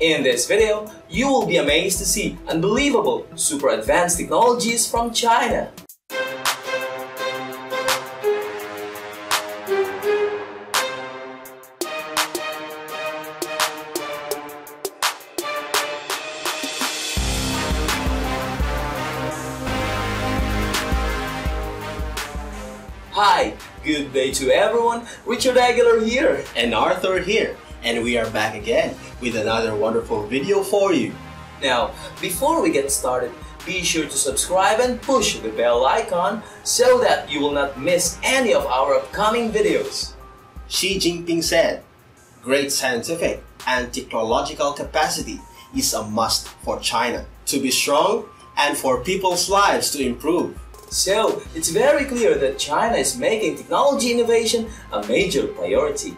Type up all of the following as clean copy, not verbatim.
In this video, you will be amazed to see unbelievable, super advanced technologies from China. Hi, good day to everyone, Richard Aguilar here and Arthur here, and we are back again with another wonderful video for you. Now, before we get started, be sure to subscribe and push the bell icon so that you will not miss any of our upcoming videos. Xi Jinping said, "Great scientific and technological capacity is a must for China to be strong and for people's lives to improve." So, it's very clear that China is making technology innovation a major priority.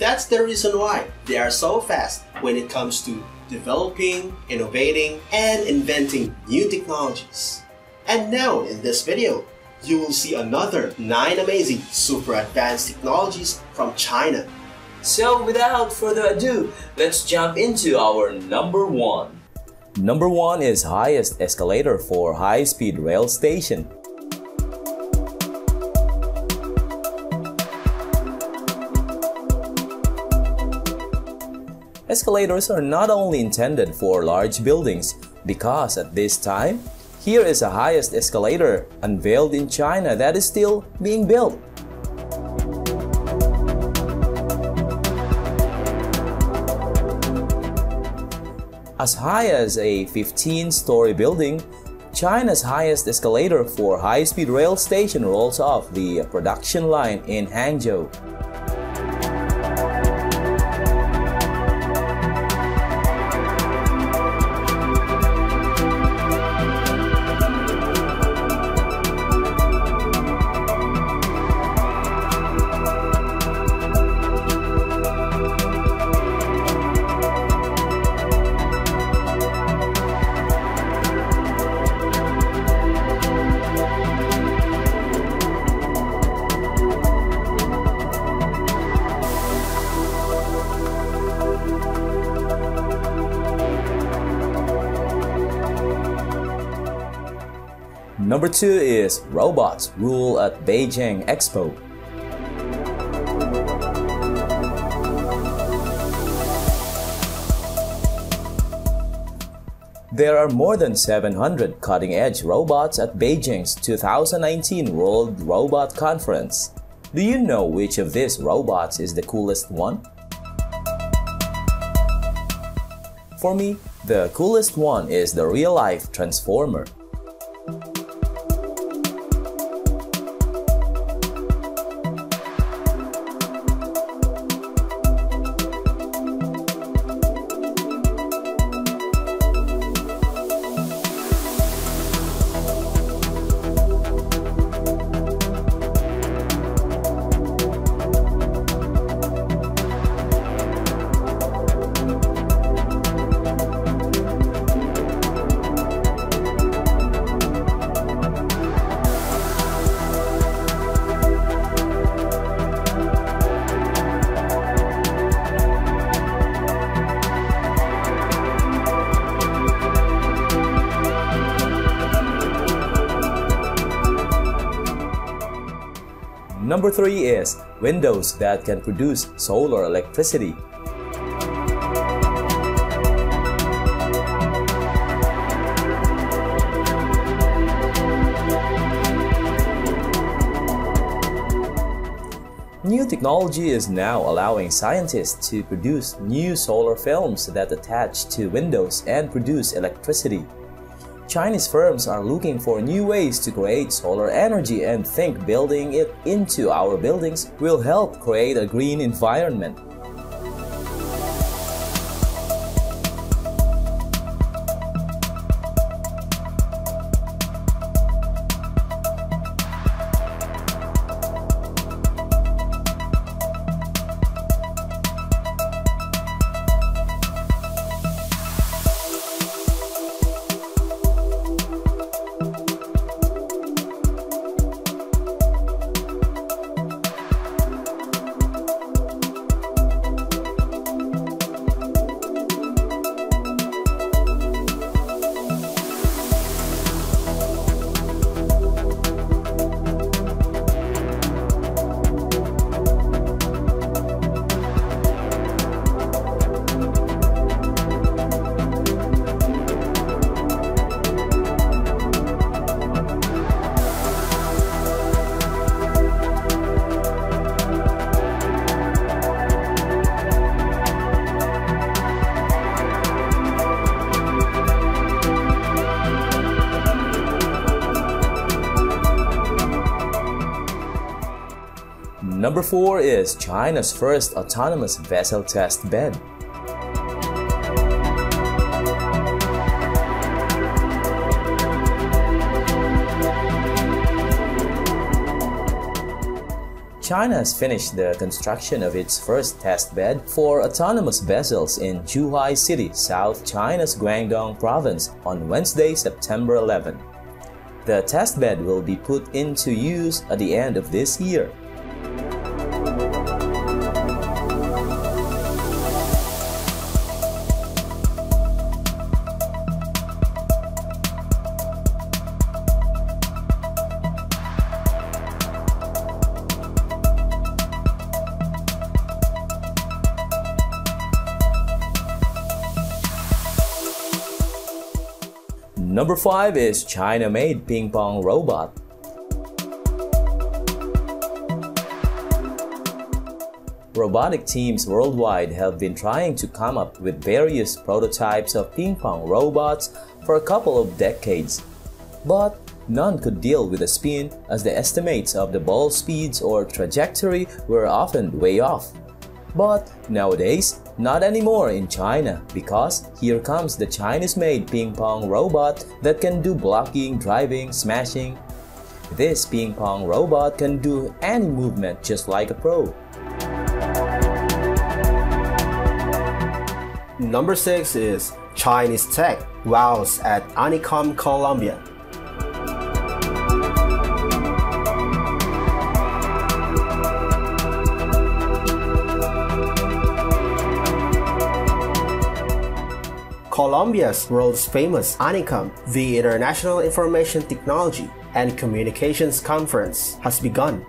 That's the reason why they are so fast when it comes to developing, innovating, and inventing new technologies. And now, in this video, you will see another 9 amazing super advanced technologies from China. So, without further ado, let's jump into our number 1. Number 1 is highest escalator for high-speed rail station. Escalators are not only intended for large buildings, because at this time, here is the highest escalator unveiled in China that is still being built. As high as a 15-story building, China's highest escalator for high-speed rail station rolls off the production line in Hangzhou. Number 2 is robots rule at Beijing Expo. There are more than 700 cutting-edge robots at Beijing's 2019 World Robot Conference. Do you know which of these robots is the coolest one? For me, the coolest one is the real-life transformer. Number 3 is windows that can produce solar electricity. New technology is now allowing scientists to produce new solar films that attach to windows and produce electricity. Chinese firms are looking for new ways to create solar energy and think building it into our buildings will help create a green environment. Number 4 is China's first autonomous vessel test bed. China has finished the construction of its first test bed for autonomous vessels in Zhuhai City, South China's Guangdong province on Wednesday, September 11. The test bed will be put into use at the end of this year. Number 5 is China-made ping pong robot. Robotic teams worldwide have been trying to come up with various prototypes of ping pong robots for a couple of decades, but none could deal with a spin as the estimates of the ball speeds or trajectory were often way off. But nowadays, not anymore in China, because here comes the Chinese-made ping pong robot that can do blocking, driving, smashing. This ping pong robot can do any movement just like a pro. Number 6 is Chinese tech wows at Anicom Colombia. Colombia's world-famous Anicom, the International Information Technology and Communications Conference, has begun.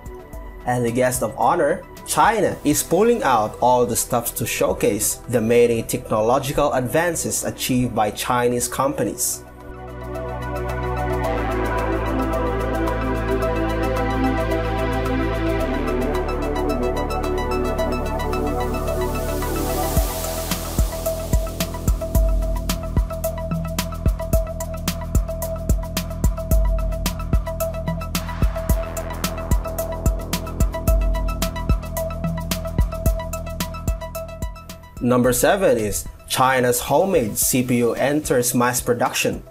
As a guest of honor, China is pulling out all the stops to showcase the many technological advances achieved by Chinese companies. Number 7 is China's homemade CPU enters mass production.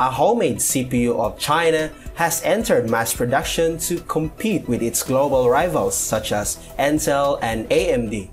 A homemade CPU of China has entered mass production to compete with its global rivals such as Intel and AMD.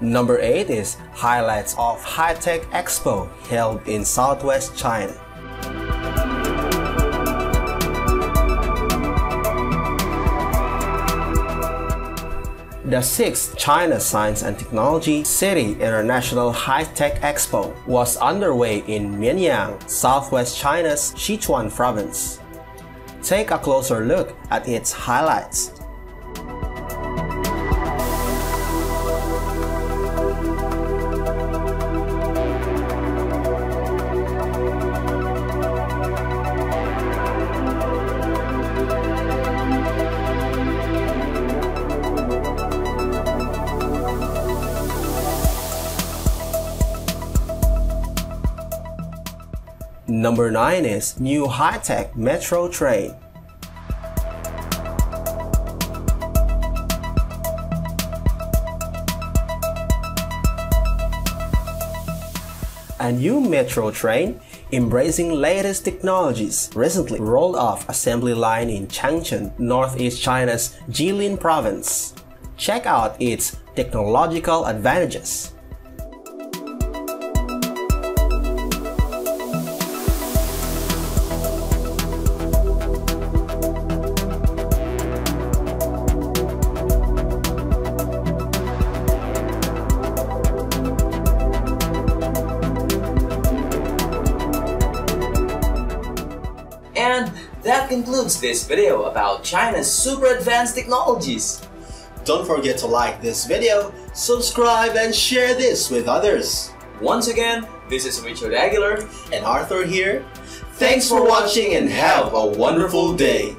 Number 8 is highlights of Hi-Tech Expo held in Southwest China. The 6th China Science and Technology City International Hi-Tech Expo was underway in Mianyang, Southwest China's Sichuan province. Take a closer look at its highlights. Number 9 is new high-tech metro train. A new metro train embracing latest technologies recently rolled off assembly line in Changchun, northeast China's Jilin province. Check out its technological advantages. And that concludes this video about China's super advanced technologies. Don't forget to like this video, subscribe and share this with others. Once again, this is Richard Aguilar and Arthur here. Thanks for watching and have a wonderful day.